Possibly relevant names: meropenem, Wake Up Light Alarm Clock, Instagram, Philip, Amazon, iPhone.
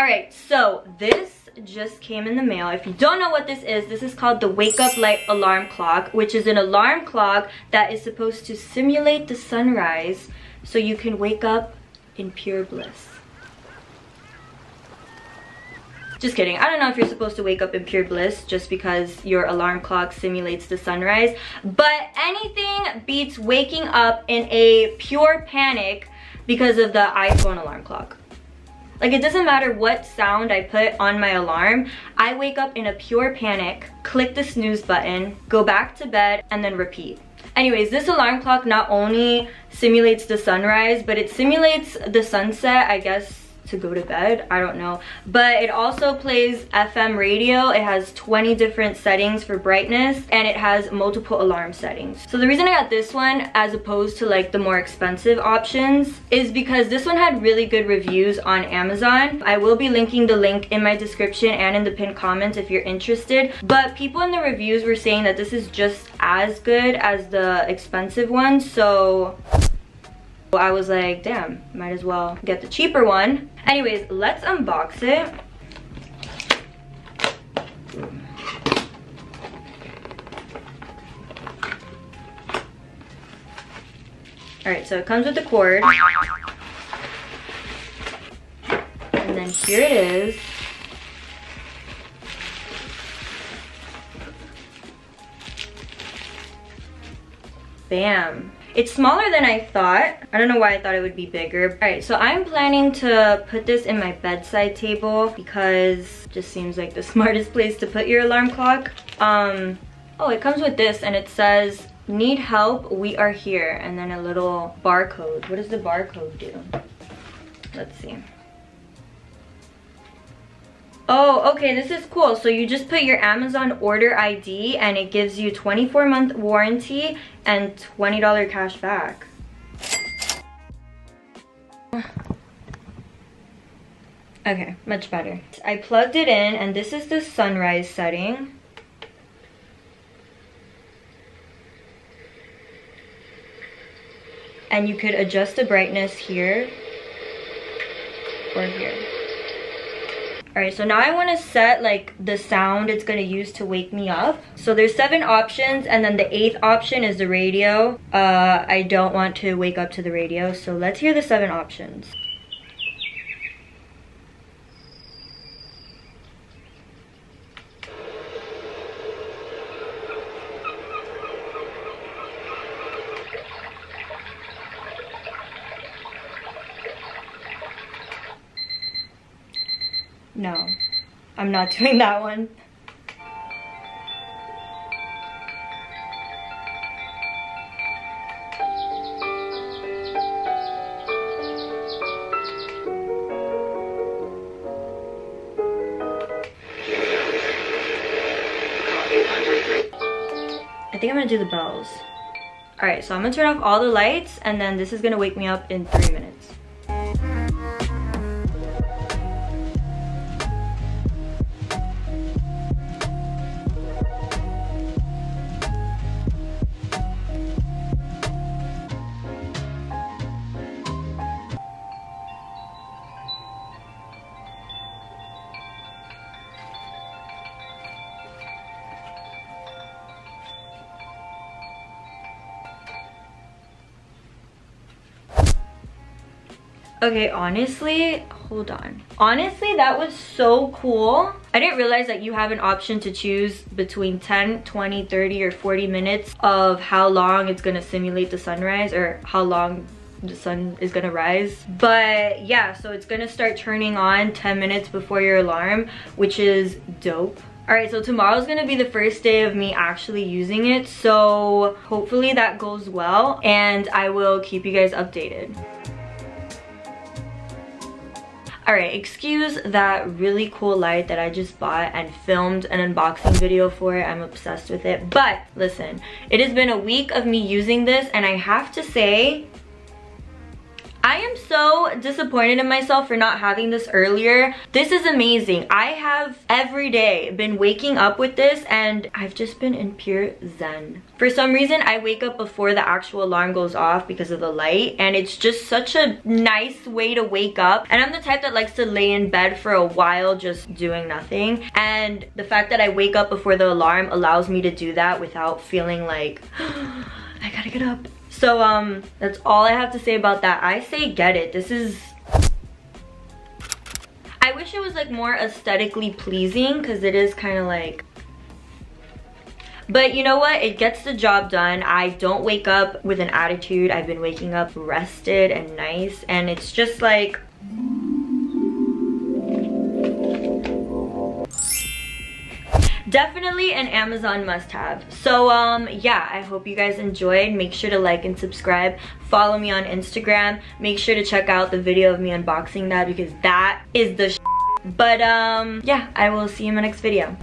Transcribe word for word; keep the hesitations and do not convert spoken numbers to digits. Alright, so this just came in the mail. If you don't know what this is, this is called the Wake Up Light Alarm Clock, which is an alarm clock that is supposed to simulate the sunrise so you can wake up in pure bliss. Just kidding. I don't know if you're supposed to wake up in pure bliss just because your alarm clock simulates the sunrise, but anything beats waking up in a pure panic because of the iPhone alarm clock. Like, it doesn't matter what sound I put on my alarm, I wake up in a pure panic, click the snooze button, go back to bed, and then repeat. Anyways, this alarm clock not only simulates the sunrise, but it simulates the sunset, I guess, to go to bed. I don't know. But it also plays F M radio. It has twenty different settings for brightness, and it has multiple alarm settings. So the reason I got this one as opposed to like the more expensive options is because this one had really good reviews on Amazon. I will be linking the link in my description and in the pinned comment if you're interested. But people in the reviews were saying that this is just as good as the expensive one, so I was like, damn, might as well get the cheaper one. Anyways, let's unbox it. Alright, so it comes with the cord. And then here it is. Bam. It's smaller than I thought. I don't know why I thought it would be bigger. Alright, so I'm planning to put this in my bedside table because it just seems like the smartest place to put your alarm clock. Um, oh, it comes with this and it says, "Need help? We are here." And then a little barcode. What does the barcode do? Let's see. Oh, okay, this is cool. So you just put your Amazon order I D and it gives you twenty-four month warranty and twenty dollars cash back. Okay, much better. I plugged it in and this is the sunrise setting. And you could adjust the brightness here or here. Alright, so now I want to set like the sound it's going to use to wake me up. So there's seven options and then the eighth option is the radio. Uh, I don't want to wake up to the radio, so let's hear the seven options. No, I'm not doing that one. I think I'm gonna do the bells. All right, so I'm gonna turn off all the lights and then this is gonna wake me up in three minutes. Okay, honestly, hold on. Honestly, that was so cool. I didn't realize that you have an option to choose between ten, twenty, thirty, or forty minutes of how long it's gonna simulate the sunrise or how long the sun is gonna rise. But yeah, so it's gonna start turning on ten minutes before your alarm, which is dope. Alright, so tomorrow's gonna be the first day of me actually using it, so hopefully that goes well and I will keep you guys updated. Alright, excuse that really cool light that I just bought and filmed an unboxing video for it. I'm obsessed with it. But listen, it has been a week of me using this and I have to say, I am so disappointed in myself for not having this earlier. This is amazing. I have every day been waking up with this and I've just been in pure zen. For some reason, I wake up before the actual alarm goes off because of the light, and it's just such a nice way to wake up. And I'm the type that likes to lay in bed for a while just doing nothing. And the fact that I wake up before the alarm allows me to do that without feeling like, oh, I gotta get up. So um, that's all I have to say about that. I say get it. This is... I wish it was like more aesthetically pleasing, because it is kind of like... But you know what? It gets the job done. I don't wake up with an attitude. I've been waking up rested and nice. And it's just like... definitely an Amazon must-have. So um yeah, I hope you guys enjoyed. Make sure to like and subscribe. Follow me on Instagram. Make sure to check out the video of me unboxing that, because that is the shit. But um yeah, I will see you in my next video.